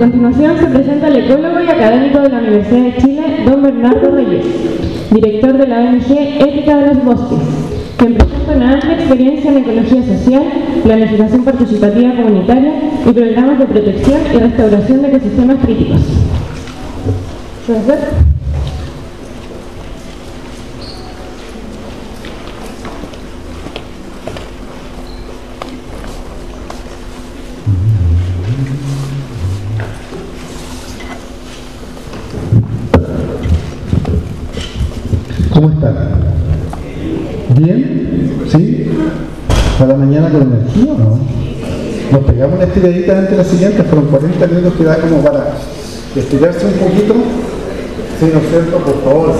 continuación se presenta el ecólogo y académico de la Universidad de Chile, don Bernardo Reyes, director de la ONG Ética de los Bosques, quien presenta una amplia experiencia en ecología social, planificación participativa comunitaria y programas de protección y restauración de ecosistemas críticos. Profesor. ¿Cómo están? ¿Bien? ¿Sí? ¿A la mañana con energía o no? Nos pegamos una estiradita antes de la siguiente, fueron 40 minutos que da como para estirarse un poquito. Sí, ¿no es cierto? Por favor,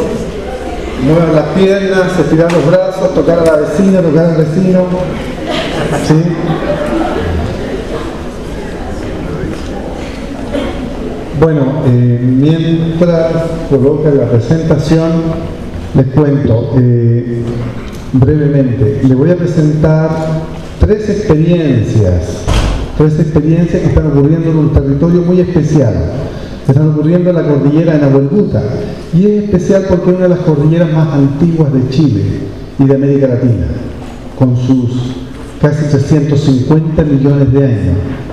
muevan las piernas, estirar los brazos, tocar a la vecina, tocar al vecino. ¿Sí? Bueno, mientras coloca la presentación, les cuento brevemente. Les voy a presentar tres experiencias que están ocurriendo en un territorio muy especial. Están ocurriendo en la cordillera de Nahuelbuta, y es especial porque es una de las cordilleras más antiguas de Chile y de América Latina, con sus casi 350 millones de años.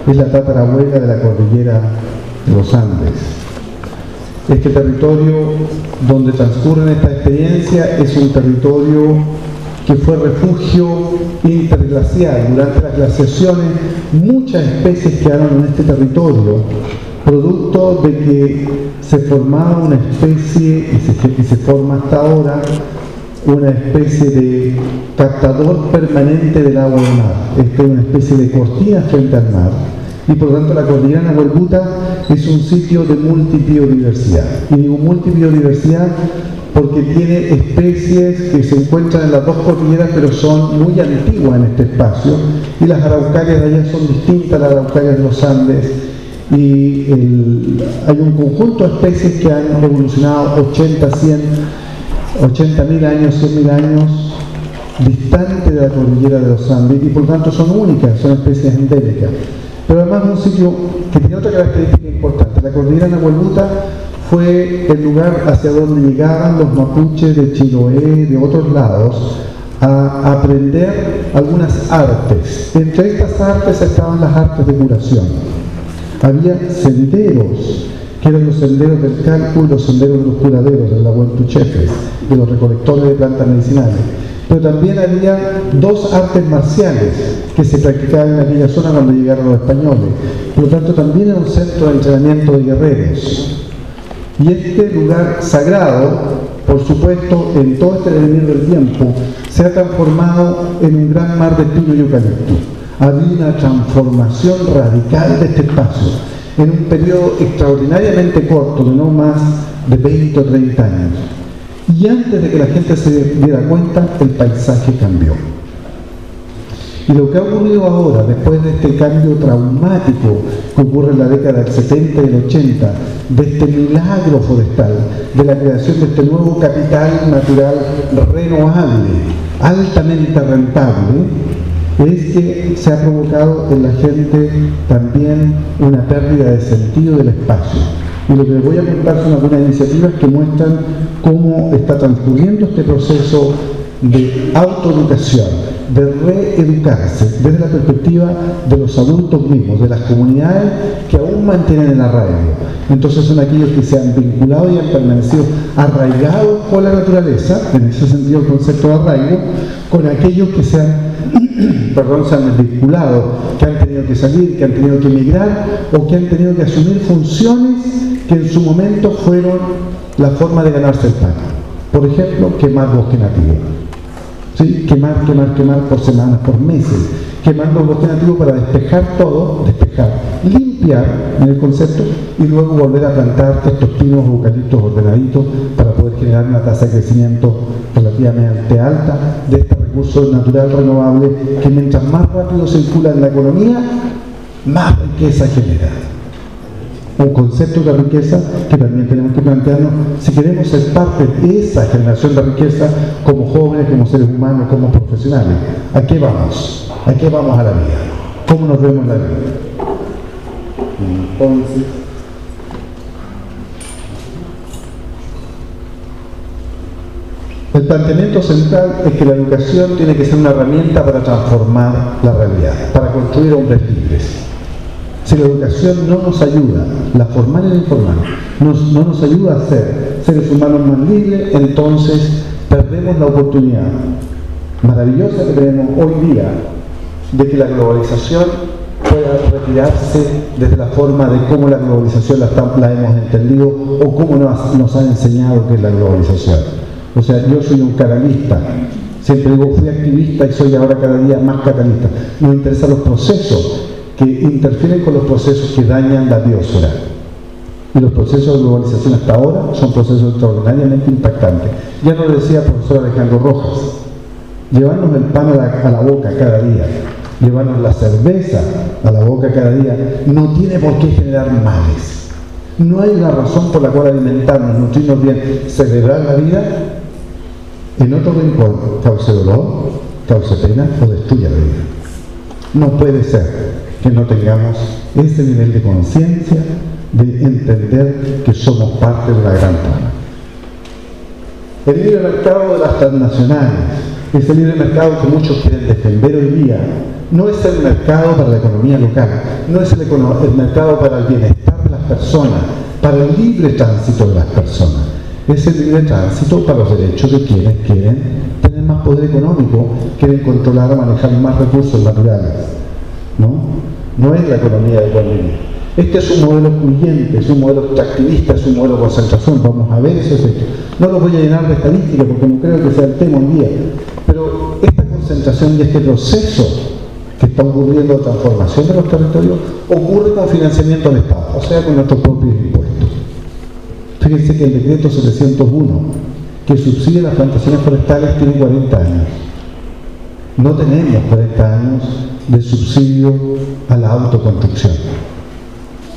Es la tatarabuela de la cordillera de los Andes. Este territorio donde transcurre esta experiencia es un territorio que fue refugio interglacial. Durante las glaciaciones muchas especies quedaron en este territorio, producto de que se formaba una especie, y se forma hasta ahora, una especie de captador permanente del agua del mar. Esta es una especie de cortina frente al mar. Y por lo tanto la cordillera de Nahuelbuta es un sitio de multibiodiversidad. Y digo multibiodiversidad porque tiene especies que se encuentran en las dos cordilleras, pero son muy antiguas en este espacio, y las araucarias de allá son distintas a las araucarias de los Andes, y hay un conjunto de especies que han evolucionado 80, 100, 80.000 años, 100.000 años distante de la cordillera de los Andes, y por lo tanto son únicas, son especies endémicas. Pero además es un sitio que tiene otra característica importante. La cordillera de Nahuelbuta fue el lugar hacia donde llegaban los mapuches de Chiloé, de otros lados, a aprender algunas artes. Entre estas artes estaban las artes de curación. Había senderos, que eran los senderos del campo y los senderos de los curaderos, del lago Entuchefe, de los recolectores de plantas medicinales. Pero también había dos artes marciales que se practicaban en aquella zona cuando llegaron los españoles. Por lo tanto, también era un centro de entrenamiento de guerreros. Y este lugar sagrado, por supuesto, en todo este devenir del tiempo, se ha transformado en un gran mar de pino y eucalipto. Había una transformación radical de este espacio, en un periodo extraordinariamente corto, de no más de 20 o 30 años. Y antes de que la gente se diera cuenta, el paisaje cambió. Y lo que ha ocurrido ahora, después de este cambio traumático que ocurre en la década del 70 y el 80, de este milagro forestal, de la creación de este nuevo capital natural renovable, altamente rentable, es que se ha provocado en la gente también una pérdida de sentido del espacio. Y lo que les voy a contar son algunas iniciativas que muestran cómo está transcurriendo este proceso de autoeducación, de reeducarse desde la perspectiva de los adultos mismos, de las comunidades que aún mantienen el arraigo. Entonces son aquellos que se han vinculado y han permanecido arraigados con la naturaleza, en ese sentido el concepto de arraigo, con aquellos que se han desvinculado, que han tenido que salir, que han tenido que emigrar o que han tenido que asumir funciones que en su momento fueron la forma de ganarse el pan. Por ejemplo, quemar bosque nativo. ¿Sí? Quemar por semanas, por meses. Quemar los bosques nativos para despejar todo, limpiar en el concepto, y luego volver a plantar estos pinos o eucaliptos ordenaditos para poder generar una tasa de crecimiento relativamente alta de esta recurso natural renovable que mientras más rápido circula en la economía, más riqueza genera. Un concepto de riqueza que también tenemos que plantearnos si queremos ser parte de esa generación de riqueza como jóvenes, como seres humanos, como profesionales. ¿A qué vamos? ¿A qué vamos a la vida? ¿Cómo nos vemos en la vida? Entonces, El planteamiento central es que la educación tiene que ser una herramienta para transformar la realidad, para construir hombres libres. Si la educación no nos ayuda, la formal y la informal, no nos ayuda a ser seres humanos más libres, entonces perdemos la oportunidad maravillosa que tenemos hoy día de que la globalización pueda retirarse desde la forma de cómo la globalización la hemos entendido o cómo nos ha enseñado que es la globalización. O sea, yo soy un catalista, siempre digo fui activista y soy ahora cada día más catalista. Me interesan los procesos que interfieren con los procesos que dañan la biosfera. Y los procesos de globalización hasta ahora son procesos extraordinariamente impactantes. Ya nos decía el profesor Alejandro Rojas, llevarnos el pan a la boca cada día, llevarnos la cerveza a la boca cada día, no tiene por qué generar males. No hay una razón por la cual alimentarnos, nutrirnos bien, celebrar la vida. En otro rincón, cause dolor, cause pena o destruya la vida. No puede ser que no tengamos ese nivel de conciencia de entender que somos parte de la gran trama. El libre mercado de las transnacionales, ese libre mercado que muchos quieren defender hoy día, no es el mercado para la economía local, no es el mercado para el bienestar de las personas, para el libre tránsito de las personas. Es el libre tránsito para los derechos de quienes quieren tener más poder económico, quieren controlar o manejar más recursos naturales. No es la economía de Colbún. Este es un modelo excluyente, es un modelo extractivista, es un modelo de concentración. Vamos a ver eso. No lo voy a llenar de estadística porque no creo que sea el tema un día. Pero esta concentración y este proceso que está ocurriendo de transformación de los territorios ocurre con financiamiento del Estado, o sea, con nuestros propios impuestos. Fíjense que el decreto 701, que subsidia las plantaciones forestales, tiene 40 años. No tenemos 40 años de subsidio a la autoconstrucción.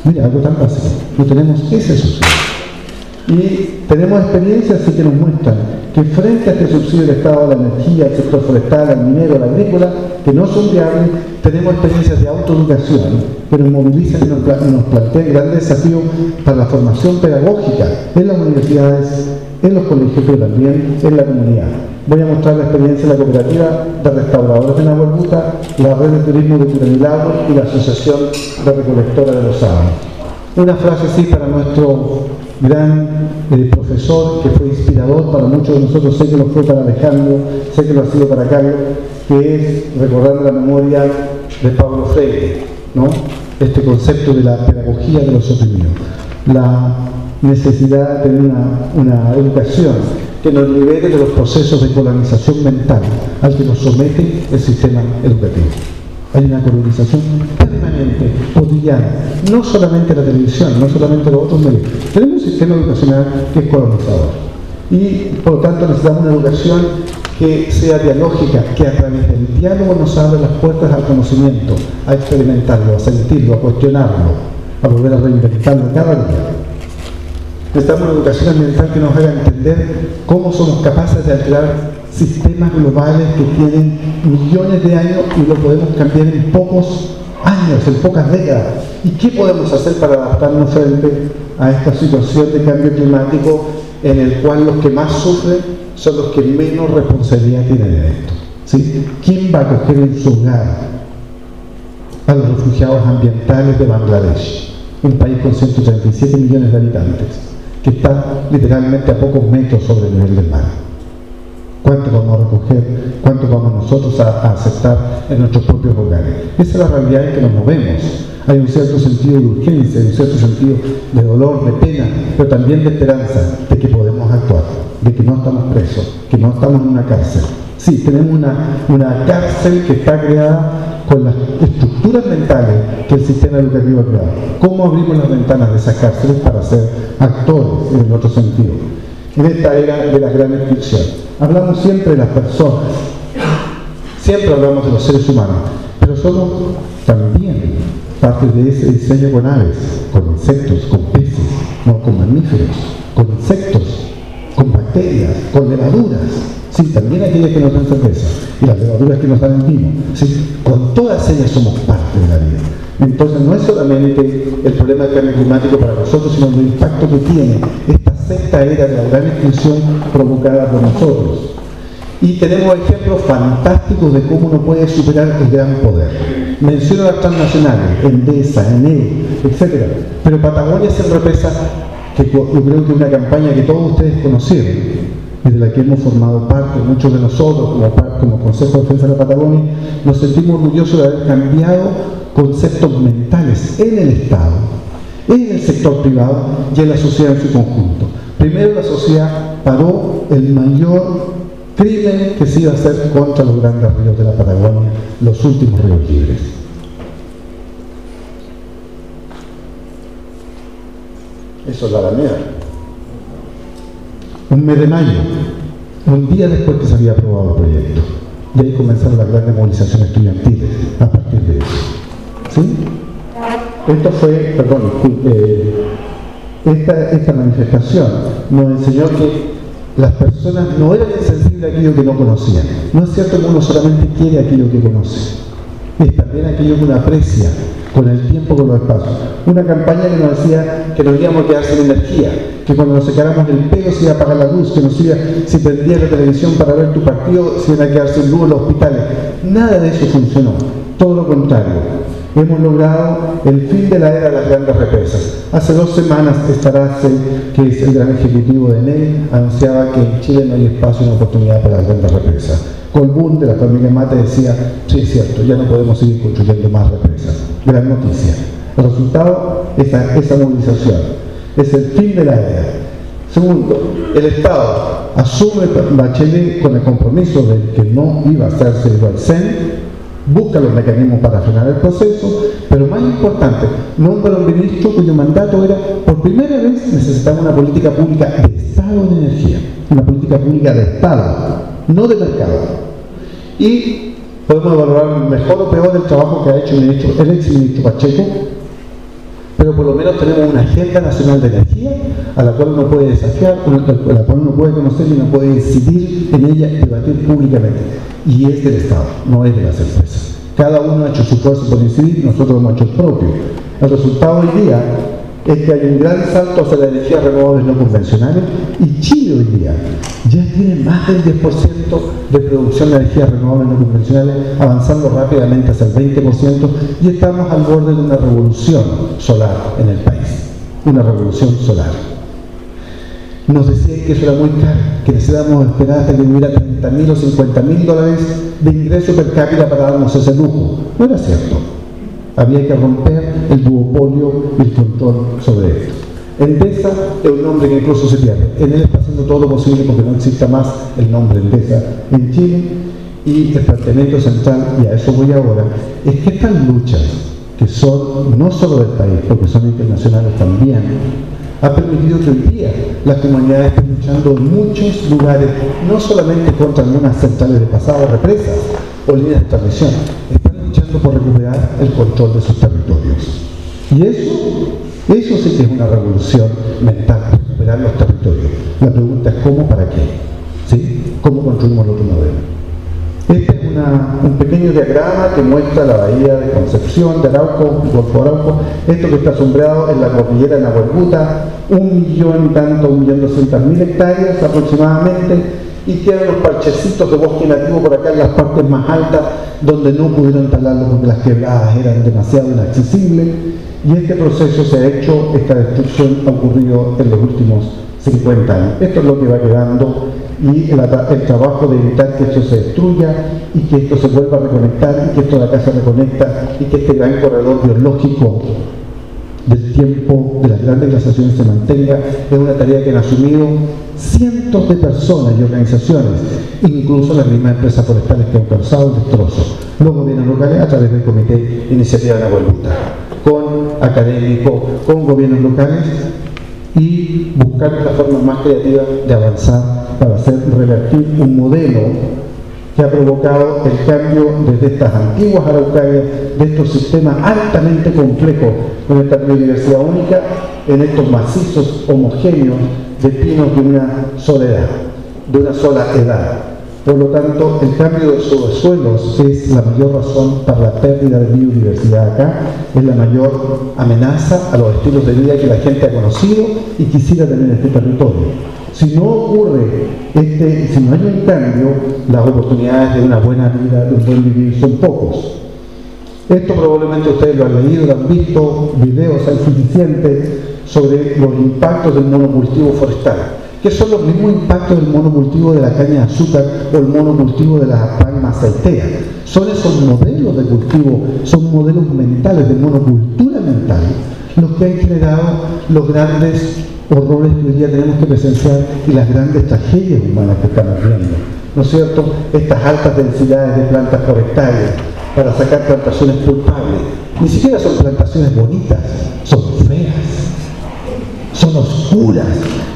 Mira, algo tan básico. No tenemos ese subsidio. Y tenemos experiencias que nos muestran que frente a este subsidio del Estado a la energía, al sector forestal, al minero, al agrícola, que no son viables, tenemos experiencias de autoeducación que nos movilizan y nos plantean grandes desafíos para la formación pedagógica en las universidades, en los colegios, pero también en la comunidad. Voy a mostrar la experiencia de la cooperativa de restauradores de Nahuelbuta, la red de turismo de Purén y la asociación de recolectores de los Andes. Una frase así para nuestro gran profesor que fue inspirador para muchos de nosotros, sé que lo fue para Alejandro, sé que lo ha sido para Carlos, que es recordar la memoria de Pablo Freire, este concepto de la pedagogía de los oprimidos, la necesidad de tener una educación que nos libere de los procesos de colonización mental al que nos somete el sistema educativo. Hay una colonización permanente, cotidiana, no solamente la televisión, no solamente los otros medios. Tenemos un sistema educacional que es colonizador y por lo tanto necesitamos una educación que sea dialógica, que a través del diálogo nos abra las puertas al conocimiento, a experimentarlo, a sentirlo, a cuestionarlo, a volver a reinventarlo cada día. Necesitamos una educación ambiental que nos haga entender cómo somos capaces de alterar sistemas globales que tienen millones de años y lo podemos cambiar en pocos años, en pocas décadas. ¿Y qué podemos hacer para adaptarnos frente a esta situación de cambio climático en el cual los que más sufren son los que menos responsabilidad tienen de esto? ¿Sí? ¿Quién va a acoger en su hogar a los refugiados ambientales de Bangladesh? Un país con 137 millones de habitantes que está literalmente a pocos metros sobre el nivel del mar. ¿Cuánto vamos a recoger? ¿Cuánto vamos nosotros a aceptar en nuestros propios hogares? Esa es la realidad en que nos movemos. Hay un cierto sentido de urgencia, hay un cierto sentido de dolor, de pena, pero también de esperanza de que podemos actuar, de que no estamos presos, que no estamos en una cárcel. Sí, tenemos una cárcel que está creada con las estructuras mentales que el sistema educativo ha creado. ¿Cómo abrimos las ventanas de esas cárceles para ser actores en el otro sentido? En esta era de la gran ficción hablamos siempre de las personas, siempre hablamos de los seres humanos, pero somos también parte de ese diseño con aves, con insectos, con peces, con mamíferos, con insectos, con bacterias, con levaduras, sí, también aquellas que nos dan cerveza y las levaduras que nos dan el vino, sí, con todas ellas somos parte de la vida. Entonces no es solamente el problema del cambio climático para nosotros, sino el impacto que tiene estas esta era la gran extinción provocada por nosotros. Y tenemos ejemplos fantásticos de cómo uno puede superar el gran poder. Menciono las transnacionales, Endesa, Enel, etc. Pero Patagonia siempre pesa, que yo creo que es una campaña que todos ustedes conocieron, de la que hemos formado parte, muchos de nosotros, como Consejo de Defensa de la Patagonia, nos sentimos orgullosos de haber cambiado conceptos mentales en el Estado, en el sector privado y en la sociedad en su conjunto. Primero, la sociedad paró el mayor crimen que se iba a hacer contra los grandes ríos de la Patagonia, los últimos ríos libres. Eso es la Alameda. Un mes de mayo, un día después que se había aprobado el proyecto, y ahí comenzaron las grandes movilizaciones estudiantiles a partir de eso. ¿Sí? Esto fue, perdón, esta manifestación nos enseñó que las personas no eran insensibles a aquello que no conocían. No es cierto que uno solamente quiere aquello que conoce, es también aquello que uno aprecia con el tiempo, con los espacios. Una campaña que nos decía que nos íbamos a quedar sin energía, que cuando nos secáramos el pelo se iba a apagar la luz, que nos iba, si prendías la televisión para ver tu partido, se iban a quedar sin luz en los hospitales. Nada de eso funcionó, todo lo contrario. Hemos logrado el fin de la era de las grandes represas. Hace 2 semanas Estarace, que es el gran ejecutivo de Enel, anunciaba que en Chile no hay espacio ni oportunidad para las grandes represas. Colbún, de la familia Mate, decía, sí, es cierto, ya no podemos seguir construyendo más represas. Gran noticia. El resultado, esa movilización. Es el fin de la era. Segundo, el Estado asume Bachelet con el compromiso de que no iba a hacerse igual CEN, busca los mecanismos para frenar el proceso, pero más importante, nombra un ministro cuyo mandato era, por primera vez necesitaba una política pública de Estado de energía, una política pública de Estado, no de mercado. Y podemos valorar mejor o peor el trabajo que ha hecho el exministro Pacheco, pero por lo menos tenemos una agenda nacional de energía a la cual uno puede desafiar, a la cual uno puede conocer y uno puede decidir en ella, debatir públicamente. Y es del Estado, no es de las empresas. Cada uno ha hecho su esfuerzo por incidir, nosotros hemos hecho el propio. El resultado hoy día es que hay un gran salto hacia las energías renovables no convencionales, y Chile hoy día ya tiene más del 10% de producción de energías renovables no convencionales, avanzando rápidamente hacia el 20%, y estamos al borde de una revolución solar en el país, una revolución solar. Nos decían que eso era muy caro, que necesitábamos esperar hasta que hubiera $30.000 o $50.000 de ingreso per cápita para darnos ese lujo. No era cierto. Había que romper el duopolio y el control sobre esto. Endesa es un nombre que incluso se pierde. Enel está haciendo todo lo posible porque no exista más el nombre Endesa en Chile, y el planteamiento central, y a eso voy ahora, es que estas luchas, que son no solo del país, porque son internacionales también, ha permitido que hoy día la comunidad esté luchando en muchos lugares, no solamente contra algunas centrales de pasado, represas o líneas de transmisión, luchando por recuperar el control de sus territorios. Y eso sí que es una revolución mental, recuperar los territorios. La pregunta es cómo, para qué, ¿sí? ¿Cómo construimos el otro modelo? Este es un pequeño diagrama que muestra la bahía de Concepción, de Arauco, el Golfo de Arauco. Esto que está sombreado es la cordillera de Nahuelbuta, 1.200.000 hectáreas aproximadamente, y quedan los parchecitos de bosque nativo por acá en las partes más altas, donde no pudieron talarlo porque las quebradas eran demasiado inaccesibles. Y este proceso se ha hecho, esta destrucción ha ocurrido en los últimos 50 años. Esto es lo que va quedando, y el trabajo de evitar que esto se destruya y que esto se vuelva a reconectar y que esto de acá se reconecta y que este gran corredor biológico del tiempo, de las grandes glaciaciones, se mantenga, es una tarea que han asumido cientos de personas y organizaciones, incluso las mismas empresas forestales que han causado el destrozo, los gobiernos locales a través del Comité de Iniciativa de la Hualbuta, con académicos, con gobiernos locales, y buscar la forma más creativa de avanzar para hacer revertir un modelo que ha provocado el cambio desde estas antiguas araucarias, de estos sistemas altamente complejos, con esta biodiversidad única, en estos macizos homogéneos de pinos de una sola edad, Por lo tanto, el cambio de suelos es la mayor razón para la pérdida de biodiversidad acá, es la mayor amenaza a los estilos de vida que la gente ha conocido y quisiera tener en este territorio. Si no ocurre, si no hay un cambio, las oportunidades de una buena vida, de un buen vivir, son pocos. Esto probablemente ustedes lo han leído, lo han visto, videos hay suficientes sobre los impactos del monocultivo forestal, que son los mismos impactos del monocultivo de la caña de azúcar o el monocultivo de la palma aceitera. Son esos modelos de cultivo, son modelos mentales, de monocultura mental, los que han generado los grandes horrores que hoy día tenemos que presenciar y las grandes tragedias humanas que estamos viendo, ¿no es cierto? Estas altas densidades de plantas por hectárea para sacar plantaciones culpables, ni siquiera son plantaciones bonitas, son feas, son oscuras,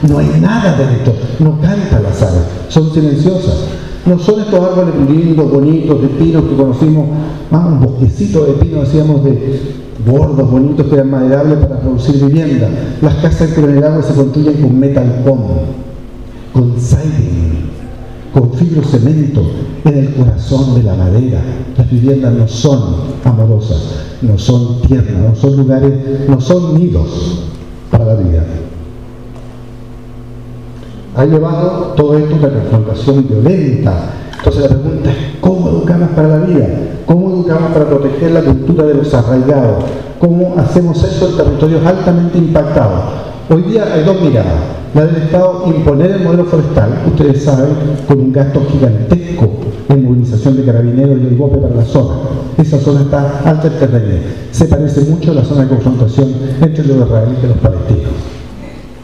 no hay nada dentro, no canta la sala, son silenciosas. No son estos árboles lindos, bonitos, de pinos que conocimos, más un bosquecito de pinos, decíamos, de bordos bonitos que eran maderables para producir vivienda. Las casas que en el agua se construyen con metalcón, con siding, con fibrocemento en el corazón de la madera. Las viviendas no son amorosas, no son tiernas, no son lugares, no son nidos para la vida. Ha llevado todo esto a una confrontación violenta. Entonces la pregunta es, ¿cómo educamos para la vida? ¿Cómo educamos para proteger la cultura de los arraigados? ¿Cómo hacemos eso en territorios altamente impactados? Hoy día hay dos miradas. La del Estado, imponer el modelo forestal, ustedes saben, con un gasto gigantesco en movilización de carabineros y el golpe para la zona. Esa zona está alta en terreno. Se parece mucho a la zona de confrontación entre los israelíes y los palestinos.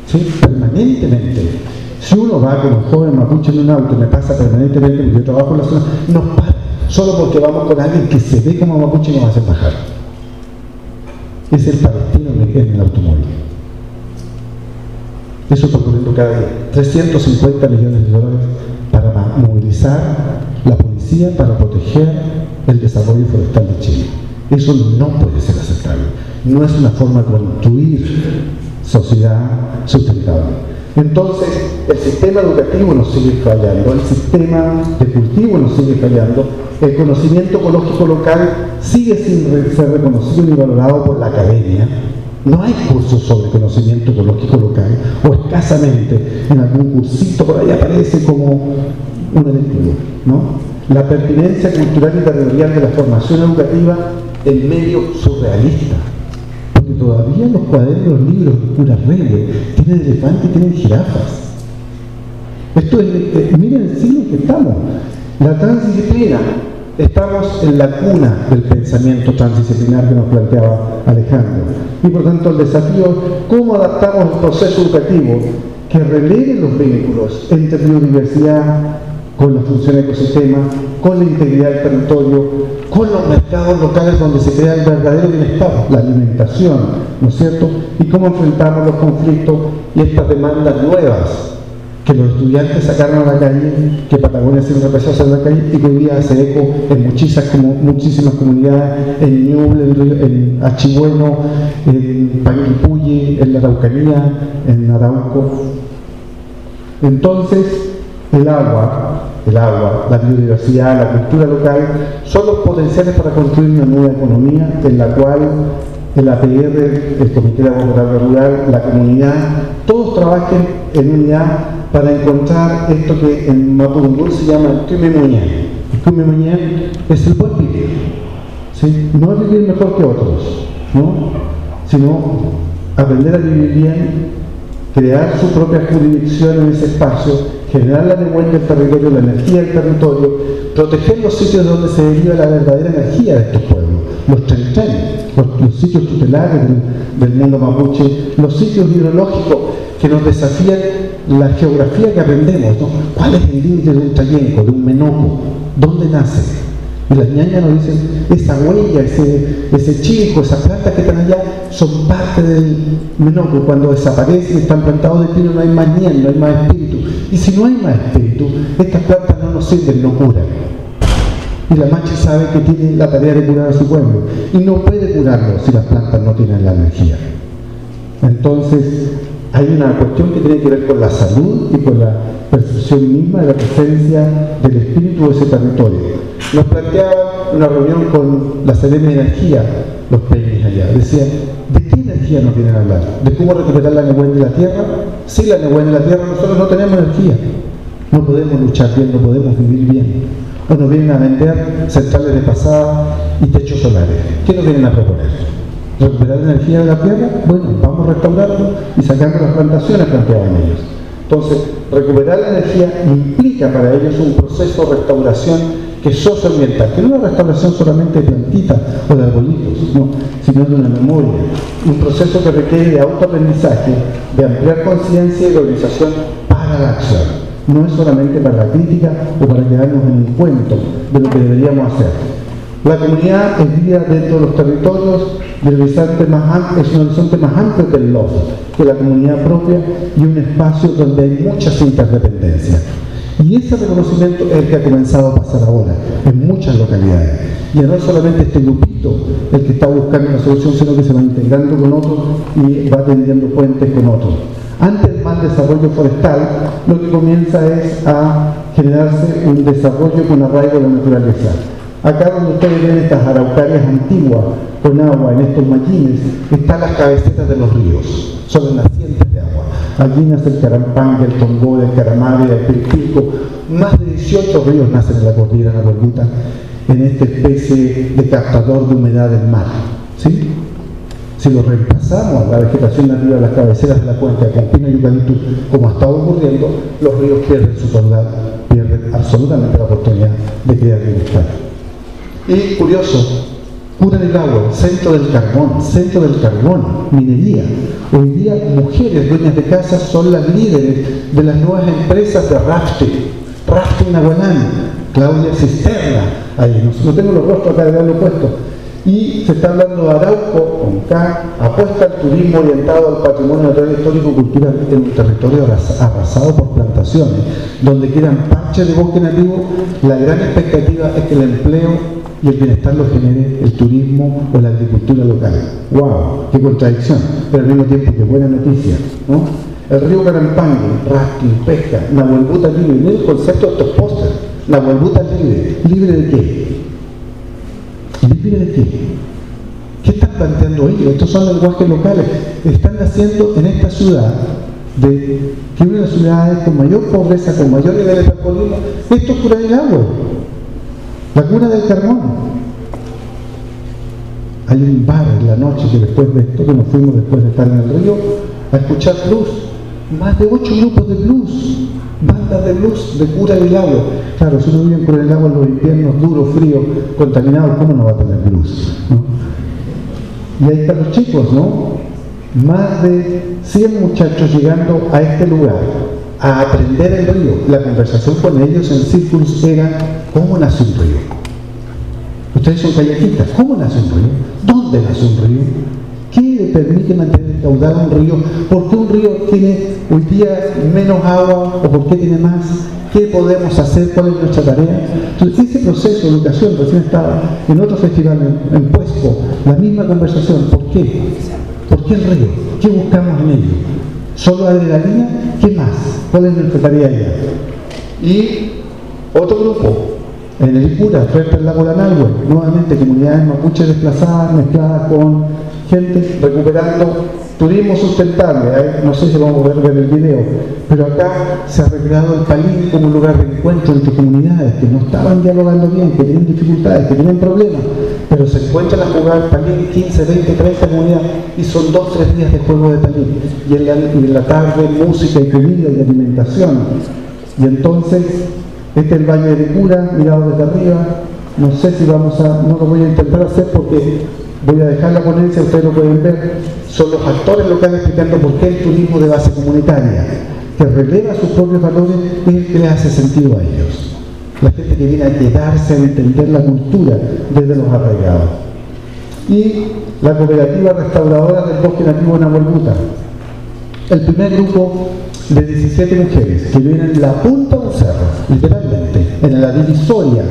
¿Sí? Permanentemente. Si uno va como joven mapuche en un auto, me pasa permanentemente porque yo trabajo en la zona, nos para, solo porque vamos con alguien que se ve como mapuche y nos hace bajar. Es el palestino que queda en el automóvil. Eso está ocurriendo cada día. 350 millones de dólares para movilizar la policía para proteger el desarrollo forestal de Chile. Eso no puede ser aceptable. No es una forma de construir sociedad sustentable. Entonces, el sistema educativo nos sigue fallando, el sistema de cultivo nos sigue fallando, el conocimiento ecológico local sigue sin ser reconocido ni valorado por la academia. No hay cursos sobre conocimiento ecológico local, o escasamente en algún cursito por ahí aparece como una lectura, ¿no? La pertinencia cultural y territorial de la formación educativa en medio surrealista. Todavía los cuadernos, los libros, puras reglas, tienen elefantes, tienen jirafas. Esto es, miren el siglo que estamos. La transdisciplina, estamos en la cuna del pensamiento transdisciplinar que nos planteaba Alejandro. Y por tanto el desafío es cómo adaptamos el proceso educativo que relegue los vínculos entre biodiversidad, con la función del ecosistema, con la integridad del territorio, con los mercados locales donde se crea el verdadero bienestar, la alimentación, ¿no es cierto? Y cómo enfrentamos los conflictos y estas demandas nuevas que los estudiantes sacaron a la calle, que Patagonia se empezó a hacer a la calle y que hoy día hace eco en muchísimas comunidades, en Ñuble, en Achibueno, en Panguipulli, en la Araucanía, en Arauco. Entonces, el agua, la biodiversidad, la cultura local son los potenciales para construir una nueva economía en la cual el APR, el Comité de Agua Potable Rural, la comunidad, todos trabajen en unidad para encontrar esto que en Mapudungún se llama el Küme Mongen. El Küme Mongen es el buen vivir, ¿sí? No es vivir mejor que otros, ¿no? Sino aprender a vivir bien, crear su propia jurisdicción en ese espacio, generar la devuelta del territorio, la energía del territorio, proteger los sitios donde se deriva la verdadera energía de estos pueblos, los trentenes, los sitios tutelares del mundo mapuche, los sitios hidrológicos que nos desafían la geografía que aprendemos, ¿no? ¿Cuál es el límite de un tayenco, de un menoco? ¿Dónde nace? Y las ñañas nos dicen, esa huella, ese chico, esas plantas que están allá son parte del menoco, cuando desaparecen, están plantados de pino, no hay más ñan, no hay más espíritu. Y si no hay más espíritu, estas plantas no nos sirven, no curan. Y la machi sabe que tiene la tarea de curar a su pueblo. Y no puede curarlo si las plantas no tienen la energía. Entonces, hay una cuestión que tiene que ver con la salud y con la percepción misma de la presencia del espíritu de ese territorio. Nos planteaba una reunión con la Serena de Energía, los peines allá, decían, ¿de qué energía nos vienen a hablar? ¿De cómo recuperar la Nahuel de la Tierra? Sin la Nahuel de la Tierra nosotros no tenemos energía, no podemos luchar bien, no podemos vivir bien. O nos vienen a vender centrales de pasada y techos solares. ¿Qué nos vienen a proponer? ¿Recuperar la energía de la tierra? Bueno, vamos restaurando y sacando las plantaciones planteadas en ellos. Entonces, recuperar la energía implica para ellos un proceso de restauración que es socioambiental, que no es una restauración solamente de plantitas o de arbolitos, no, sino de una memoria, un proceso que requiere de autoaprendizaje, de ampliar conciencia y de organización para la acción. No es solamente para la crítica o para quedarnos en un cuento de lo que deberíamos hacer. La comunidad es vida dentro de los territorios, es un horizonte más amplio que el LOF, que la comunidad propia, y un espacio donde hay muchas interdependencias. Y ese reconocimiento es el que ha comenzado a pasar ahora en muchas localidades. Ya no es solamente este grupito el que está buscando una solución, sino que se va integrando con otros y va tendiendo puentes con otros. Ante el mal desarrollo forestal, lo que comienza es a generarse un desarrollo con arraigo de la naturaleza. Acá donde ustedes ven estas araucarias antiguas, con agua, en estos maquines, están las cabecetas de los ríos, son las nacientes de agua. Allí nace el Carampanga, el Tombo, el Caramagre, el Pirpirco. Más de 18 ríos nacen en la Cordillera de Nahuelbuta, en esta especie de captador de humedad del mar, ¿sí? Si lo reemplazamos a la vegetación nativa de las cabeceras de la cuenca con pino y eucalipto, como ha estado ocurriendo, los ríos pierden su caudal, pierden absolutamente la oportunidad de crear bienestar. Y curioso, curan el agua, centro del carbón, minería. Hoy día mujeres dueñas de casa son las líderes de las nuevas empresas de rafting nahuelano. Claudia Cisterna, ahí no tengo los rostros acá de haberlo puesto. Y se está hablando de Arauco, con K, apuesta al turismo orientado al patrimonio natural, histórico, cultural en un territorio arrasado por plantaciones, donde quedan parches de bosque nativo. La gran expectativa es que el empleo y el bienestar lo genere el turismo o la agricultura local. ¡Wow! ¡Qué contradicción! Pero al mismo tiempo, qué buena noticia, ¿no? El río Carampanga, rafting, pesca, Nahuelbuta libre, miren el concepto de estos pósteres. Nahuelbuta libre, ¿libre de qué? ¿Libre de qué? ¿Qué están planteando ellos? Estos son lenguajes locales. Están haciendo en esta ciudad, que una de las ciudades con mayor pobreza, con mayor nivel de transportismo, esto es cura del agua, la cura del carbón. Hay un bar en la noche que después de esto, que nos fuimos después de estar en el río, a escuchar blues. Más de 8 grupos de blues, bandas de blues de cura del agua. Claro, si uno vive en Cura del Agua en los inviernos duros, fríos, contaminados, ¿cómo no va a tener blues? ¿No? Y ahí están los chicos, ¿no? Más de 100 muchachos llegando a este lugar a aprender el río. La conversación con ellos en círculos era: ¿cómo nace un río? Ustedes son kayakistas, ¿cómo nace un río? ¿Dónde nace un río? ¿Qué le permite mantener el caudal a un río? ¿Por qué un río tiene hoy día menos agua o por qué tiene más? ¿Qué podemos hacer? ¿Cuál es nuestra tarea? Entonces, ese proceso de educación, recién estaba en otro festival en Puesco, la misma conversación. ¿Por qué? ¿Por qué el río? ¿Qué buscamos en ello? ¿Solo adrenalina? ¿Qué más? ¿Cuál es nuestra tarea allá? Y otro grupo, en el Icura, frente al lago de la Navia, nuevamente comunidades mapuches desplazadas, mezcladas con gente recuperando turismo sustentable. No sé si vamos a poder ver el video, pero acá se ha recreado el país como un lugar de encuentro entre comunidades que no estaban dialogando bien, que tenían dificultades, que tenían problemas, pero se encuentran a jugar país 15, 20, 30 comunidades y son 2 o 3 días de juego de país, y en la tarde música y comida y alimentación. Y entonces, este es el Valle de Cura, mirado desde arriba. No sé si no lo voy a intentar hacer porque voy a dejar la ponencia, ustedes lo pueden ver. Son los actores locales explicando por qué el turismo de base comunitaria, que releva sus propios valores, es el que le hace sentido a ellos. La gente que viene a quedarse, a entender la cultura desde los arraigados. Y la cooperativa restauradora del bosque nativo de Nahuelbuta. El primer grupo de 17 mujeres que vienen en la punta de un cerro, literalmente, en la divisoria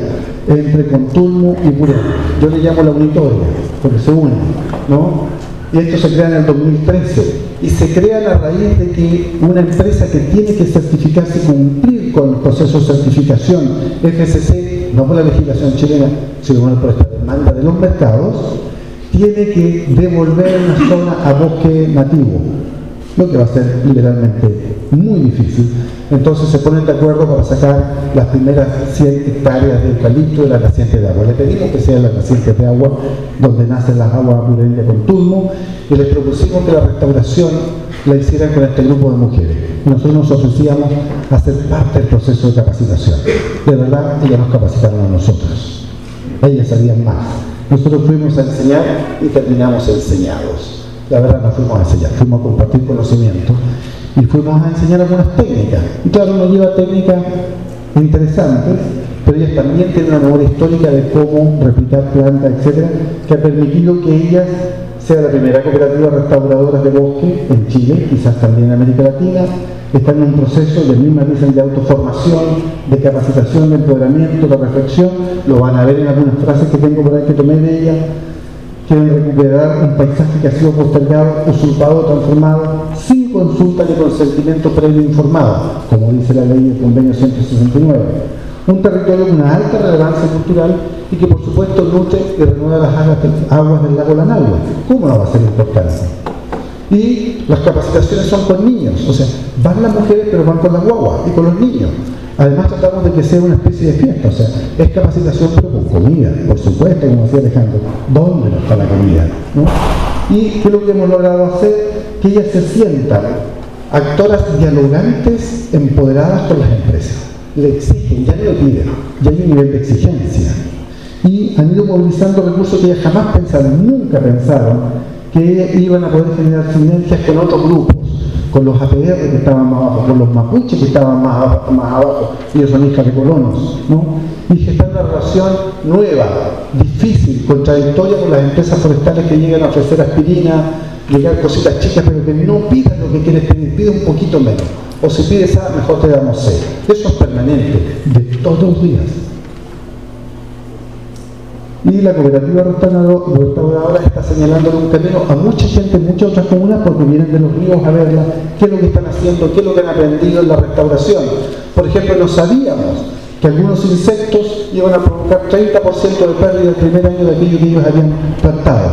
entre Contulmo y Purén. Yo le llamo la unitoria, porque se unen, ¿no? Y esto se crea en el 2013. y se crean a raíz de que una empresa que tiene que certificarse, cumplir con los procesos de certificación FSC, no por la legislación chilena, sino por esta demanda de los mercados, tiene que devolver una zona a bosque nativo, lo que va a ser liberalmente muy difícil. Entonces se ponen de acuerdo para sacar las primeras 100 hectáreas de eucalipto de las nacientes de agua. Le pedimos que sean las nacientes de agua donde nacen las aguas Purén de Contulmo, y les propusimos que la restauración la hicieran con este grupo de mujeres. Nosotros nos ofrecíamos a hacer parte del proceso de capacitación. De verdad, ellas nos capacitaron a nosotros. Ellas sabían más. Nosotros fuimos a enseñar y terminamos enseñados. La verdad, no fuimos a enseñar, fuimos a compartir conocimiento. Y fuimos a enseñar algunas técnicas. Y claro, nos lleva técnicas interesantes, pero ellas también tienen una memoria histórica de cómo replicar plantas, etcétera, que ha permitido que ellas sea la primera cooperativa restauradora de bosque en Chile, quizás también en América Latina. Están en un proceso de misma dicen de autoformación, de capacitación, de empoderamiento, de reflexión. Lo van a ver en algunas frases que tengo por ahí que tomé de ellas. Quieren recuperar un paisaje que ha sido postergado, usurpado, transformado, sin consulta ni consentimiento previo informado, como dice la ley del convenio 169. Un territorio con una alta relevancia cultural y que por supuesto nutre y renueva las aguas del lago de la Navia. ¿Cómo no va a ser importante? Y las capacitaciones son con niños, o sea, van las mujeres pero van con las guaguas y con los niños. Además tratamos de que sea una especie de fiesta, o sea, es capacitación pero con comida, por supuesto, como decía Alejandro, ¿dónde no está la comida? ¿No? Y creo que hemos logrado hacer que ellas se sientan actoras dialogantes, empoderadas con las empresas. Le exigen, ya no lo piden, ya hay un nivel de exigencia. Y han ido movilizando recursos que ellas jamás pensaron, nunca pensaron, que iban a poder generar sinergias con otros grupos, con los APR que estaban más abajo, con los mapuches que estaban más abajo, ellos son hijas de colonos, ¿no? Y gestar una relación nueva, difícil, contradictoria con las empresas forestales que llegan a ofrecer aspirina, llegar cositas chicas, pero que no pidas lo que quieres pedir, pide un poquito menos, o si pides A, mejor te damos C. Eso es permanente, de todos los días. Y la cooperativa restauradora está señalando un camino a mucha gente, muchas otras comunas, porque vienen de los ríos a verla, qué es lo que están haciendo, qué es lo que han aprendido en la restauración. Por ejemplo, no sabíamos que algunos insectos iban a provocar 30% de pérdida el primer año de aquello que ellos habían plantado.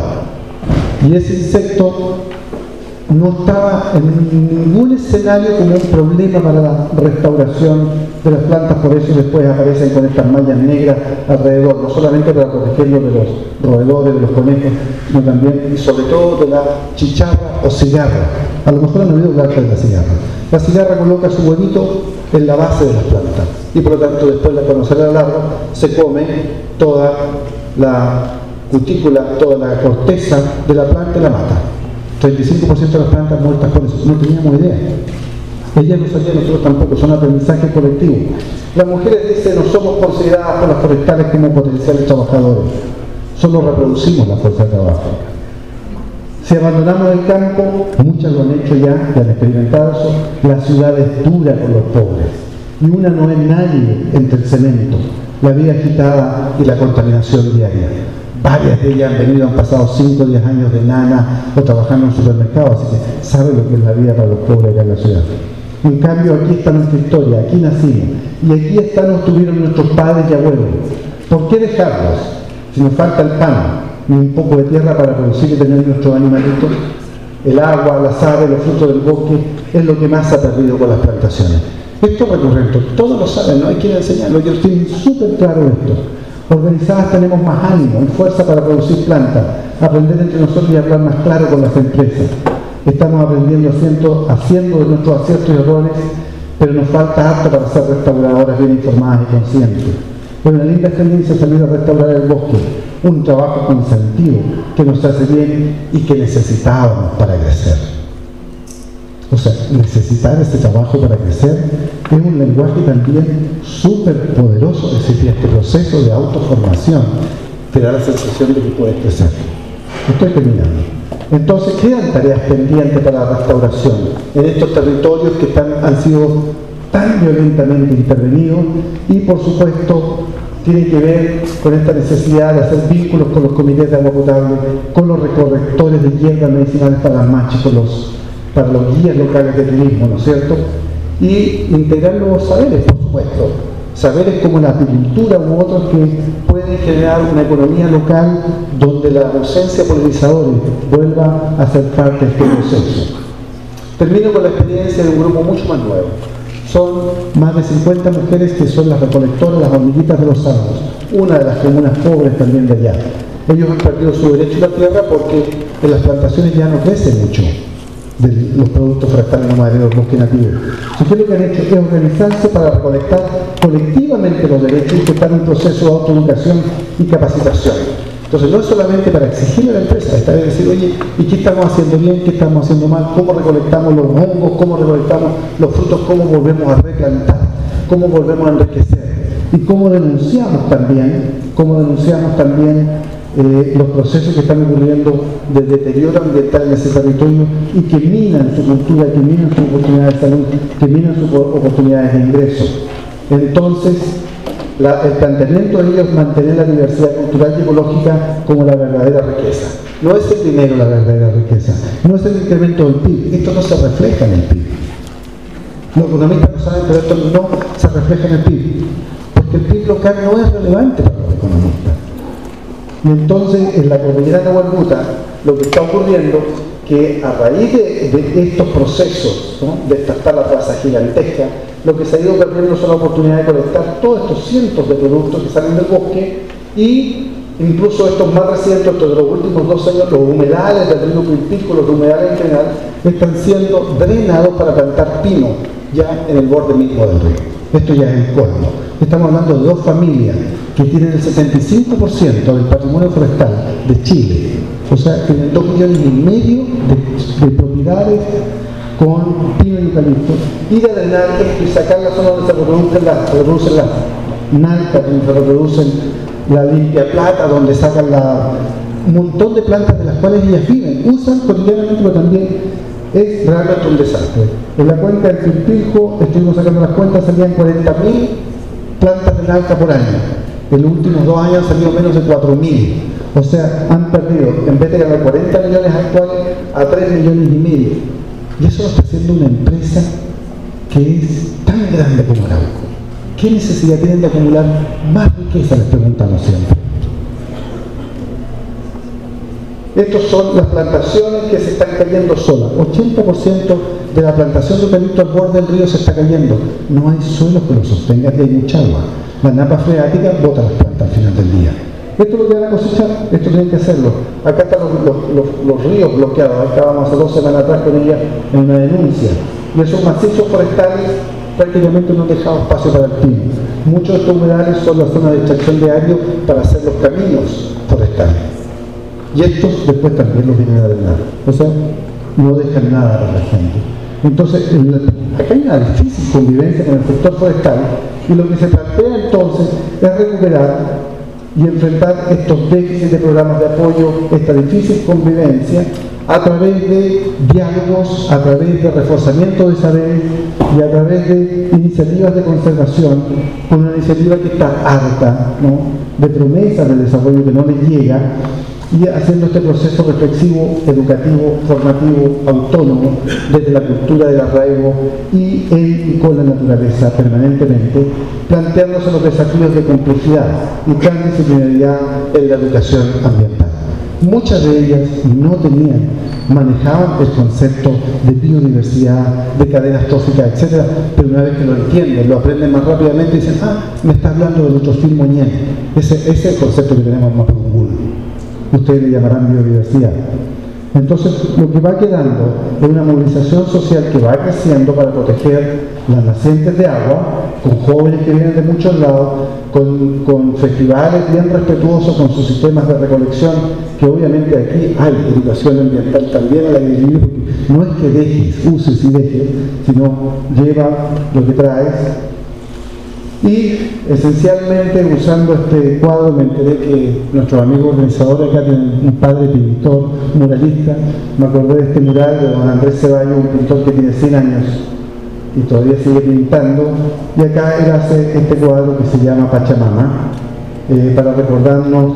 Y ese insecto no estaba en ningún escenario como un problema para la restauración de las plantas, por eso después aparecen con estas mallas negras alrededor, no solamente para protegerlos de los roedores, de los conejos, sino también y sobre todo de la chicharra o cigarra. A lo mejor han oído hablar de la cigarra. La cigarra coloca su huevito en la base de las plantas y por lo tanto después de conocer la larva se come toda la cutícula, toda la corteza de la planta y la mata. 35% de las plantas muertas por eso, no teníamos idea. Ellas no sabían, nosotros tampoco, son aprendizajes colectivos. Las mujeres dicen, no somos consideradas por las forestales como potenciales trabajadores, solo reproducimos la fuerza de trabajo. Si abandonamos el campo, muchas lo han hecho ya, ya han experimentado eso, la ciudad es dura con los pobres, y una no es nadie entre el cemento, la vida agitada y la contaminación diaria. Varias de ellas han venido, han pasado 5 o 10 años de nana o trabajando en un supermercado, así que saben lo que es la vida para los pobres acá en la ciudad. En cambio, aquí está nuestra historia, aquí nacimos, y aquí están, nos tuvieron nuestros padres y abuelos. ¿Por qué dejarlos? Si nos falta el pan y un poco de tierra para producir y tener nuestros animalitos, el agua, las aves, los frutos del bosque, es lo que más se ha perdido con las plantaciones. Esto es recurrente, todos lo saben, no hay quien enseñarlo, ellos tienen súper claro esto. Organizadas tenemos más ánimo y fuerza para producir plantas, aprender entre nosotros y hablar más claro con las empresas. Estamos aprendiendo, haciendo de nuestros aciertos y errores, pero nos falta harto para ser restauradoras bien informadas y conscientes. Es una linda experiencia salir a restaurar el bosque, un trabajo con sentido que nos hace bien y que necesitábamos para crecer. O sea, necesitar este trabajo para crecer es un lenguaje también súper poderoso que sirve a este proceso de autoformación. Te da la sensación de que puedes crecer. Estoy terminando. Entonces, quedan tareas pendientes para la restauración en estos territorios que han sido tan violentamente intervenidos y, por supuesto, tiene que ver con esta necesidad de hacer vínculos con los comités de agua potable, con los recolectores de hierbas medicinales para las machas, con los para los guías locales de turismo, ¿no es cierto? Y integrar nuevos saberes, por supuesto, saberes como la agricultura u otros que pueden generar una economía local donde la ausencia de polinizadores vuelva a ser parte de este proceso. Termino con la experiencia de un grupo mucho más nuevo. Son más de 50 mujeres que son las recolectoras, las hormiguitas de los árboles, una de las comunas pobres también de allá. Ellos han perdido su derecho a la tierra porque en las plantaciones ya no crece mucho de los productos fractales de los bosques nativos. Entonces, lo que han hecho es organizarse para recolectar colectivamente los derechos y que están en un proceso de autoeducación y capacitación. Entonces, no es solamente para exigirle a la empresa, está bien decir, oye, ¿y qué estamos haciendo bien? ¿Qué estamos haciendo mal? ¿Cómo recolectamos los hongos? ¿Cómo recolectamos los frutos? ¿Cómo volvemos a replantar? ¿Cómo volvemos a enriquecer? Y cómo denunciamos también los procesos que están ocurriendo de deterioro ambiental en ese territorio y que minan su cultura, que minan sus oportunidades de salud, que minan sus oportunidades de ingreso. Entonces, el planteamiento de ellos es mantener la diversidad cultural y ecológica como la verdadera riqueza. No es el dinero la verdadera riqueza, no es el incremento del PIB, esto no se refleja en el PIB. Los economistas no saben, pero esto no se refleja en el PIB, porque el PIB local no es relevante para los economistas. Y entonces en la cordillera de Hualbuta lo que está ocurriendo que a raíz de estos procesos, ¿no?, de estas talas razas gigantescas, lo que se ha ido perdiendo son la oportunidad de colectar todos estos cientos de productos que salen del bosque, y incluso estos más recientes, estos de los últimos 2 años, los humedales del río Pirpirco, los humedales en general, están siendo drenados para plantar pino ya en el borde mismo del río. Esto ya es el colmo. Estamos hablando de 2 familias que tienen el 75% del patrimonio forestal de Chile, o sea, tienen 2,5 millones de propiedades con pino y eucalipto, ir a drenar esto y sacar la zona donde se reproducen las nalcas, donde se reproducen la limpia plata, donde sacan un montón de plantas de las cuales ellas viven, usan cotidianamente, pero también es realmente un desastre. En la cuenca del Pirpirco, estuvimos sacando las cuentas, salían 40,000 plantas de nalca por año. En los últimos 2 años han salido menos de 4,000. O sea, han perdido, en vez de ganar 40 millones actuales, a 3,5 millones. Y eso lo está haciendo una empresa que es tan grande como Arauco. ¿Qué necesidad tienen de acumular más riqueza? Les preguntamos siempre. Estas son las plantaciones que se están cayendo solas. 80% de la plantación de eucalipto al borde del río se está cayendo. No hay suelos que lo sostengan, hay mucha agua. La napa freática bota las plantas al final del día. Esto es lo que van a cosechar, esto tienen que hacerlo. Acá están los ríos bloqueados. Estábamos hace 2 semanas atrás con ella en una denuncia. Y esos macizos forestales prácticamente no han dejado espacio para el pino. Muchos de estos humedales son la zona de extracción de agrio para hacer los caminos forestales. Y estos después también los vienen a drenar. O sea, no dejan nada para la gente. Entonces, acá hay una difícil convivencia con el sector forestal. Y lo que se plantea entonces es recuperar y enfrentar estos déficits de programas de apoyo, esta difícil convivencia, a través de diálogos, a través de reforzamiento de saberes y a través de iniciativas de conservación, con una iniciativa que está harta, ¿no?, de promesas de desarrollo que no les llega, y haciendo este proceso reflexivo, educativo, formativo, autónomo, desde la cultura del arraigo y en y con la naturaleza permanentemente, planteándose los desafíos de complejidad y transdisciplinaridad en la educación ambiental. Muchas de ellas manejaban el concepto de biodiversidad, de cadenas tóxicas, etc., pero una vez que lo entienden, lo aprenden más rápidamente y dicen, ah, me está hablando del eutrofismo ñén. Ese es el concepto que tenemos en Mapudungún. Ustedes le llamarán biodiversidad. Entonces, lo que va quedando es una movilización social que va creciendo para proteger las nacientes de agua, con jóvenes que vienen de muchos lados, con festivales bien respetuosos con sus sistemas de recolección, que obviamente aquí hay educación ambiental también al aire libre, porque no es que dejes, uses y dejes, sino lleva lo que traes. Y esencialmente, usando este cuadro, me enteré que nuestros amigos organizadores acá tienen un padre pintor, muralista. Me acordé de este mural de don Andrés Ceballos, un pintor que tiene 100 años y todavía sigue pintando, y acá él hace este cuadro que se llama Pachamama, para recordarnos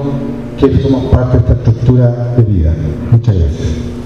que somos parte de esta estructura de vida. Muchas gracias.